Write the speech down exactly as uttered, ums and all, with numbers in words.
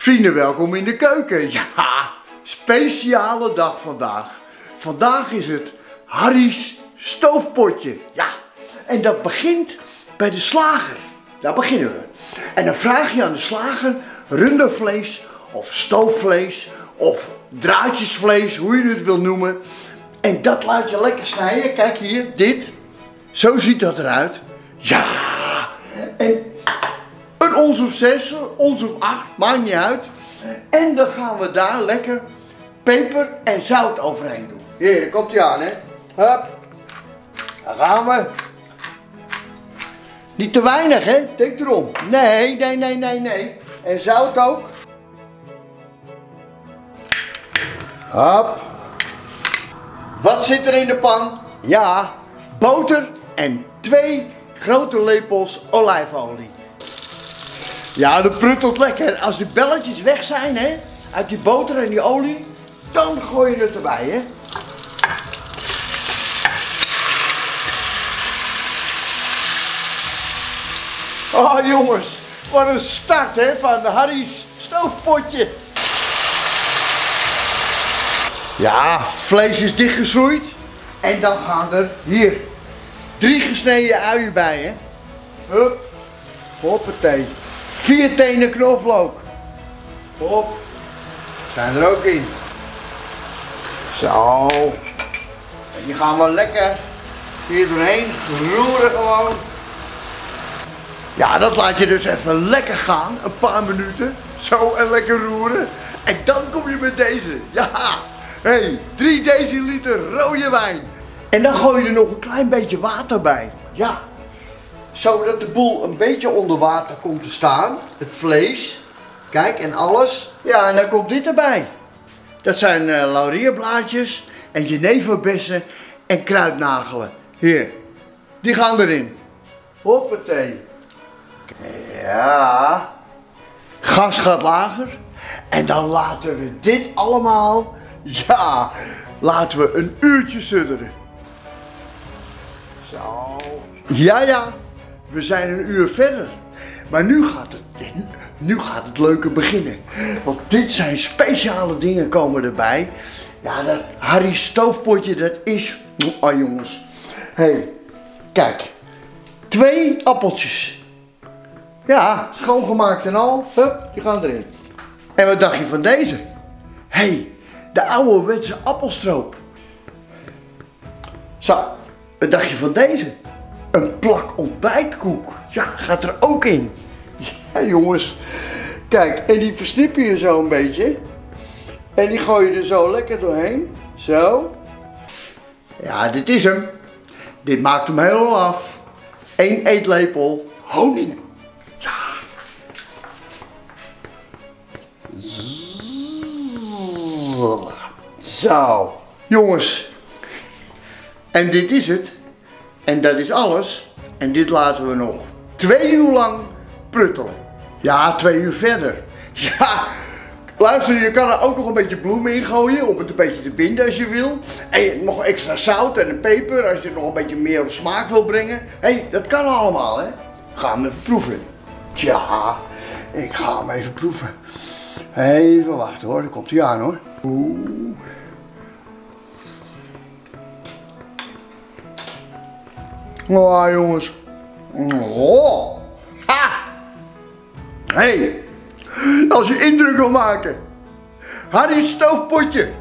Vrienden, welkom in de keuken. Ja, speciale dag vandaag. Vandaag is het Harry's Stoofpotje. Ja, en dat begint bij de slager. Daar beginnen we. En dan vraag je aan de slager rundervlees of stoofvlees of draadjesvlees, hoe je het wil noemen. En dat laat je lekker snijden. Kijk hier, dit. Zo ziet dat eruit. Ja, en een ons of zes, ons of acht, maakt niet uit. En dan gaan we daar lekker peper en zout overheen doen. Hier, daar komt hij aan, hè. Hup, daar gaan we. Niet te weinig, hè, denk erom. Nee, nee, nee, nee, nee. En zout ook. Hup. Wat zit er in de pan? Ja, boter en twee grote lepels olijfolie. Ja, dat pruttelt lekker. Als die belletjes weg zijn, hè, uit die boter en die olie, dan gooi je het erbij, hè. Oh jongens, wat een start, hè, van Harry's Stoofpotje. Ja, vlees is dichtgeschroeid. En dan gaan er hier drie gesneden uien bij, hè. Hup, hoppatee. Vier tenen knoflook. Hop, zijn er ook in. Zo. En die gaan we lekker hier doorheen roeren gewoon. Ja, dat laat je dus even lekker gaan, een paar minuten. Zo, en lekker roeren. En dan kom je met deze. Ja, hé, hey, drie deciliter rode wijn. En dan gooi je er nog een klein beetje water bij. Ja. Zodat de boel een beetje onder water komt te staan, het vlees, kijk, en alles. Ja, en dan komt dit erbij. Dat zijn uh, laurierblaadjes en jeneverbessen en kruidnagelen. Hier, die gaan erin. Hoppatee. Ja, gas gaat lager. En dan laten we dit allemaal, ja, laten we een uurtje sudderen. Zo. Ja, ja. We zijn een uur verder, maar nu gaat het, nu gaat het leuke beginnen, want dit zijn speciale dingen komen erbij. Ja, dat Harry's Stoofpotje, dat is, oh jongens, hey, kijk, twee appeltjes, ja, schoongemaakt en al, hup, die gaan erin. En wat dacht je van deze? Hé, hey, de ouderwetse appelstroop. Zo, wat dacht je van deze? Een plak ontbijtkoek. Ja, gaat er ook in. Ja, jongens. Kijk, en die versnip je zo een beetje. En die gooi je er zo lekker doorheen. Zo. Ja, dit is hem. Dit maakt hem helemaal af. Eén eetlepel honing. Ja. Zo. Jongens. En dit is het. En dat is alles. En dit laten we nog twee uur lang pruttelen. Ja, twee uur verder. Ja, luister, je kan er ook nog een beetje bloemen in gooien om het een beetje te binden als je wil. En nog extra zout en een peper als je het nog een beetje meer op smaak wil brengen. Hé, hey, dat kan allemaal, hè. Ga hem even proeven. Ja, ik ga hem even proeven. Even wachten hoor, daar komt hij aan hoor. Oeh. Oh jongens. Oh. Ha. Hé, hey, als je indruk wil maken, Harry's Stoofpotje.